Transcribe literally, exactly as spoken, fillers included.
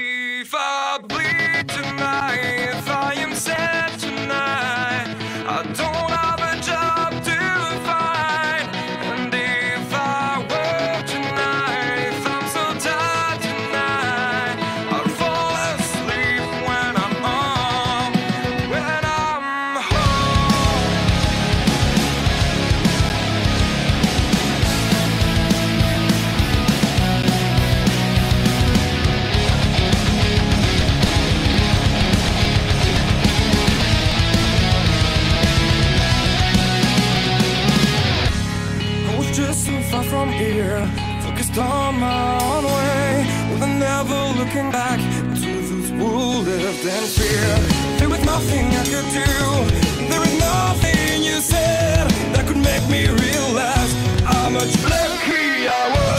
If I bleed tonight, if I am sad tonight, I don't have a job to find. And if I work tonight, if I'm so tired tonight, I'll fall asleep when I'm home, when I'm home. Just so far from here, focused on my own way, with well, never looking back to those who lived in fear. There was nothing I could do, there was nothing you said that could make me realize how much lucky I was.